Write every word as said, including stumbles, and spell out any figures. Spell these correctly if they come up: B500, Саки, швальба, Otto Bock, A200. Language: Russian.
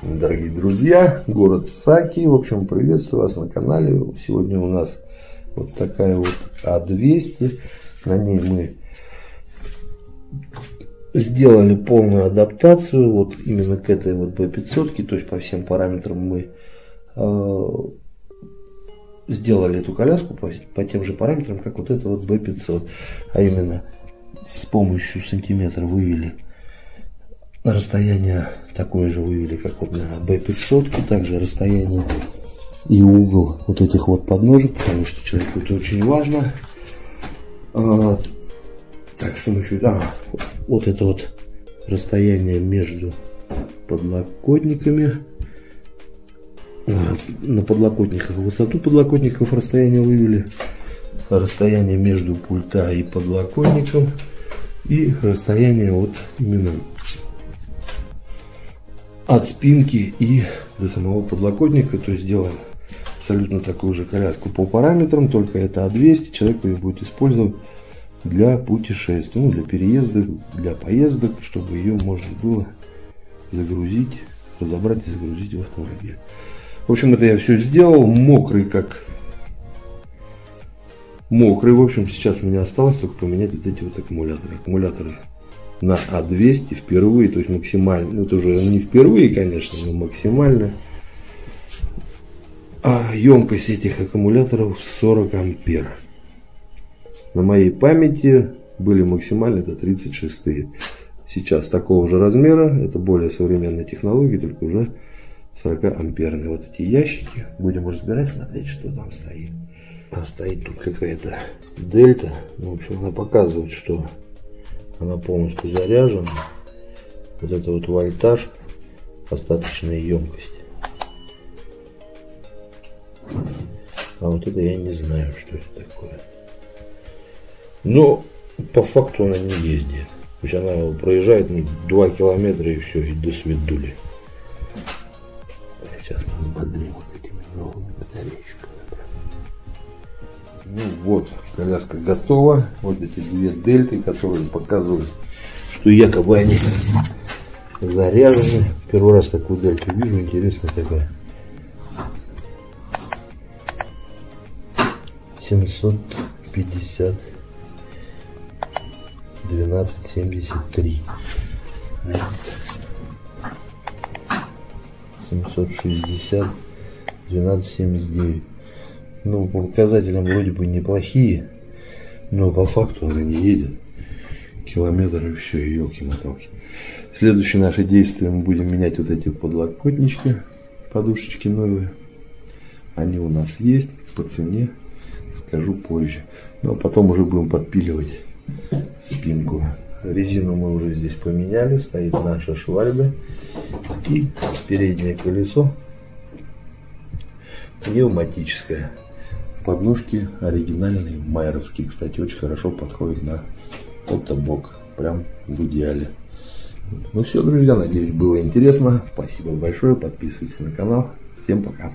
Дорогие друзья, город Саки, в общем, приветствую вас на канале. Сегодня у нас вот такая вот А двести, на ней мы сделали полную адаптацию вот именно к этой вот Б пятьсот, то есть по всем параметрам мы э, сделали эту коляску по, по тем же параметрам, как вот эта вот Б пятьсот, а именно с помощью сантиметра вывели расстояние, такое же вывели, как вот на Б пятьсот, также расстояние и угол вот этих вот подножек, потому что человеку это очень важно. А, так что мы еще... А, вот это вот расстояние между подлокотниками. А, на подлокотниках высоту подлокотников расстояние вывели. Расстояние между пульта и подлокотником. И расстояние вот именно от спинки и до самого подлокотника, то есть делаем абсолютно такую же коляску по параметрам, только это А двести, человек ее будет использовать для путешествий, ну, для переездок, для поездок, чтобы ее можно было загрузить, разобрать и загрузить в автомобиль. В общем, это я все сделал, мокрый как мокрый, в общем, сейчас у меня осталось только поменять вот эти вот аккумуляторы, аккумуляторы на А двести впервые, то есть максимально, ну это уже не впервые, конечно, но максимально. А емкость этих аккумуляторов сорок ампер. На моей памяти были максимально это тридцать шестые. Сейчас такого же размера, это более современная технология, только уже сорокамперные. Вот эти ящики, будем разбирать, смотреть, что там стоит. А стоит тут какая-то дельта, ну, в общем, она показывает, что она полностью заряжена. Вот это вот вольтаж остаточная емкость. А вот это я не знаю, что это такое. Но по факту она не ездит. То есть она проезжает ну, два километра и все, и до свидули. Сейчас мы ободрим вот этими новыми батареечками. Ну вот, коляска готова. Вот эти две дельты, которые показывают, что якобы они заряжены. Первый раз такую дельту вижу, интересная такая. семьсот пятьдесят двенадцать семьдесят три. семьсот шестьдесят двенадцать семьдесят девять. Ну, по показателям вроде бы неплохие, но по факту она не едет. Километр и все, елки-моталки. Следующее наше действие, мы будем менять вот эти подлокотнички, подушечки новые. Они у нас есть, по цене скажу позже. Ну, а потом уже будем подпиливать спинку. Резину мы уже здесь поменяли, стоит наша швальба и переднее колесо пневматическое. Подножки оригинальные, майеровские, кстати, очень хорошо подходят на Otto Bock, прям в идеале. Ну все, друзья, надеюсь, было интересно. Спасибо большое, подписывайтесь на канал. Всем пока.